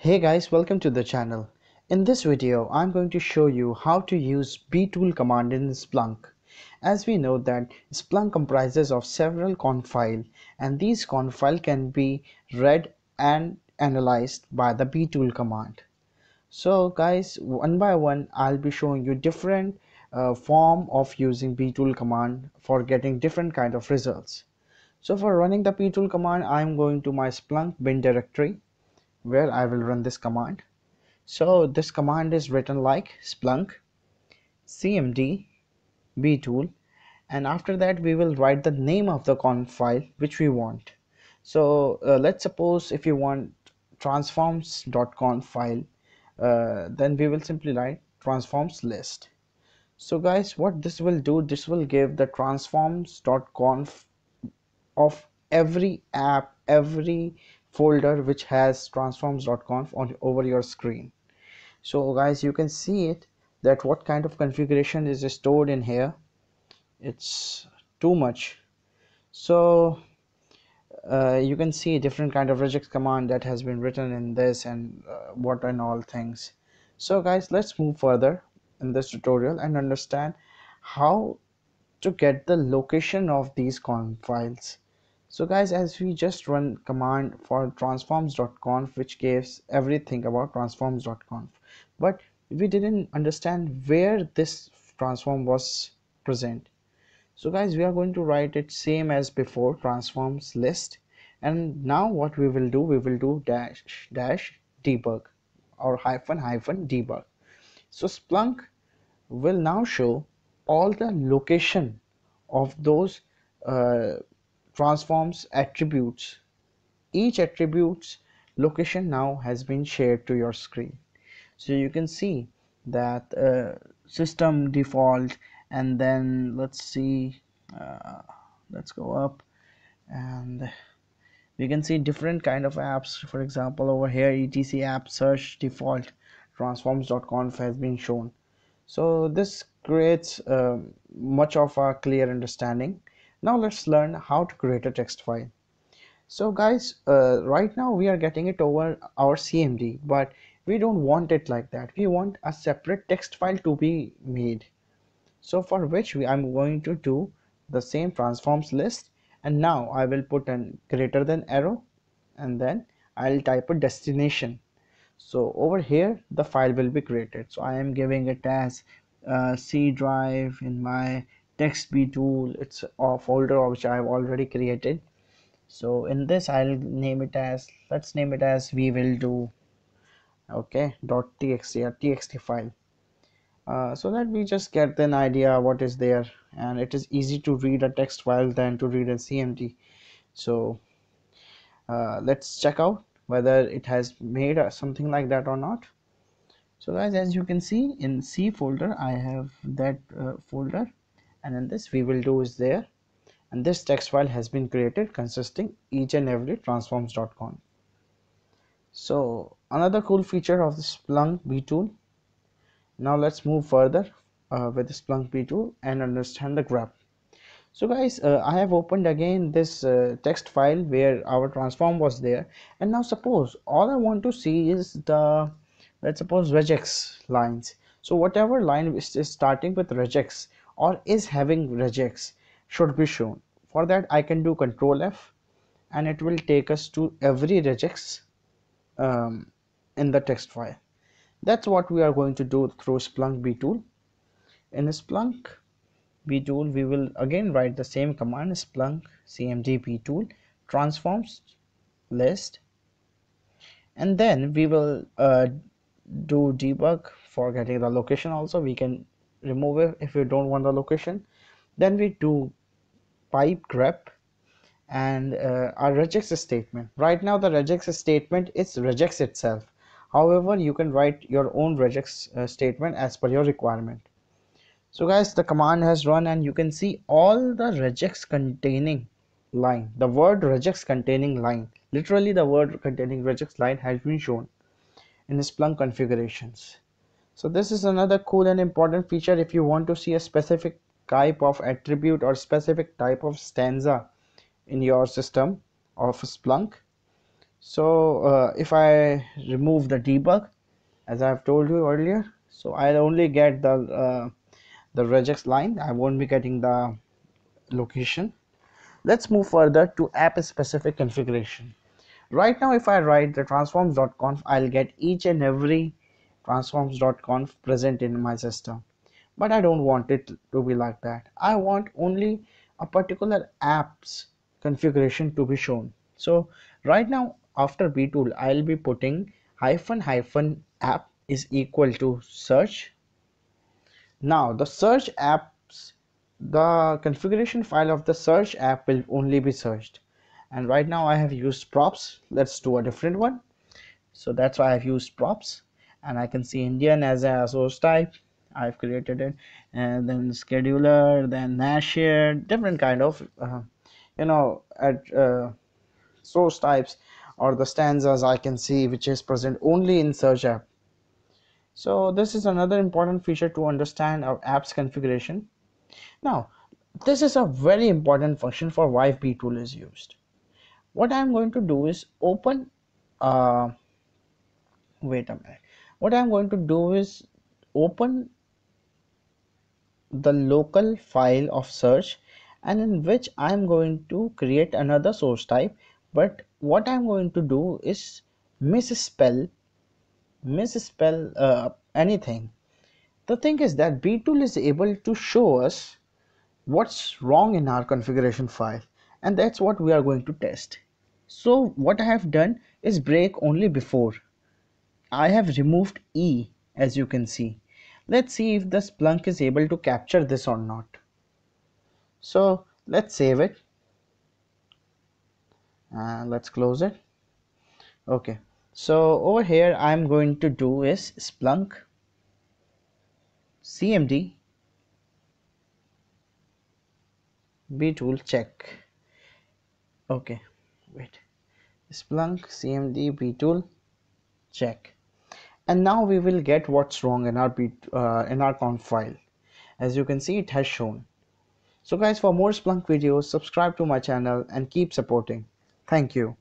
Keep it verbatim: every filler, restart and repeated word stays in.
Hey guys, welcome to the channel. In this video, I'm going to show you how to use btool command in Splunk. As we know that Splunk comprises of several conf files, and these conf files can be read and analyzed by the btool command. So guys, one by one, I'll be showing you different uh, form of using btool command for getting different kind of results. So for running the btool command, I'm going to my Splunk bin directory, where I will run this command. So this command is written like splunk cmd btool, and after that we will write the name of the conf file which we want. So uh, let's suppose if you want transforms dot conf file, uh, then we will simply write transforms list. So guys, what this will do, this will give the transforms dot conf of every app, every folder which has transforms dot conf on over your screen. So guys, you can see it that what kind of configuration is stored in here. It's too much. So uh, you can see different kind of regex command that has been written in this and uh, what and all things. So guys, let's move further in this tutorial and understand how to get the location of these conf files. So guys, as we just run command for transforms dot conf, which gives everything about transforms dot conf, but we didn't understand where this transform was present. So guys, we are going to write it same as before, transforms list, and now what we will do, we will do dash dash debug or hyphen hyphen debug. So Splunk will now show all the location of those uh, transforms attributes. Each attribute's location now has been shared to your screen. So you can see that uh, system default, and then let's see, uh, let's go up, and we can see different kind of apps. For example, over here etc app search default transforms dot conf has been shown. So this creates uh, much of a clear understanding. Now let's learn how to create a text file. So guys, uh, right now we are getting it over our C M D, but we don't want it like that. We want a separate text file to be made. So for which we, I'm going to do the same transforms list, and now I will put an greater than arrow, and then I'll type a destination. So over here the file will be created. So I am giving it as uh, C drive in my text btool. It's a folder which I have already created. So in this I'll name it as, let's name it as we will do, okay, .txt or txt file, uh, so that we just get an idea what is there, and it is easy to read a text file than to read a C M D. So uh, let's check out whether it has made something like that or not. So guys, as you can see in C folder I have that uh, folder, and then this we will do is there, and this text file has been created consisting each and every transforms dot conf. So another cool feature of the Splunk btool. Now let's move further uh, with the Splunk btool and understand the graph. So guys, uh, I have opened again this uh, text file where our transform was there, and now suppose all I want to see is the, let's suppose, regex lines. So whatever line which is starting with regex or is having regex should be shown. For that I can do control F, and it will take us to every regex um, in the text file. That's what we are going to do through Splunk btool. In Splunk btool we will again write the same command, Splunk cmd btool transforms list, and then we will uh, do debug for getting the location. Also we can remove it if you don't want the location. Then we do pipe grep and uh, our regex statement. Right now the regex statement is regex itself, however you can write your own regex uh, statement as per your requirement. So guys, the command has run, and you can see all the regex containing line, the word regex containing line, literally the word containing regex line has been shown in Splunk configurations. So this is another cool and important feature. If you want to see a specific type of attribute or specific type of stanza in your system of Splunk, So uh, if I remove the debug, as I have told you earlier, so I'll only get the uh, the regex line. I won't be getting the location. Let's move further to app specific configuration. Right now, if I write the transforms dot conf, I'll get each and every transforms dot conf present in my system, but I don't want it to be like that. I want only a particular app's configuration to be shown. So right now, after btool, I'll be putting hyphen hyphen app is equal to search. Now the search apps, the configuration file of the search app will only be searched, and right now I have used props. Let's do a different one. So that's why I've used props, and I can see Indian as a source type. I've created it, and then scheduler, then Nash here, different kind of uh, you know at uh, source types or the stanzas I can see, which is present only in search app. So this is another important feature to understand our app's configuration. Now this is a very important function for why btool is used. What I'm going to do is open uh, wait a minute what I'm going to do is open the local file of search, and in which I'm going to create another source type, but what I'm going to do is misspell misspell uh, anything. The thing is that btool is able to show us what's wrong in our configuration file, and that's what we are going to test. So what I have done is break only before. I have removed E, as you can see. Let's see if the Splunk is able to capture this or not. So let's save it and let's close it. Okay, so over here I'm going to do is Splunk cmd btool check. Okay, wait, Splunk cmd btool check. And now we will get what's wrong in our beat, uh, in our conf file. As you can see, it has shown. So guys, for more Splunk videos, subscribe to my channel and keep supporting. Thank you.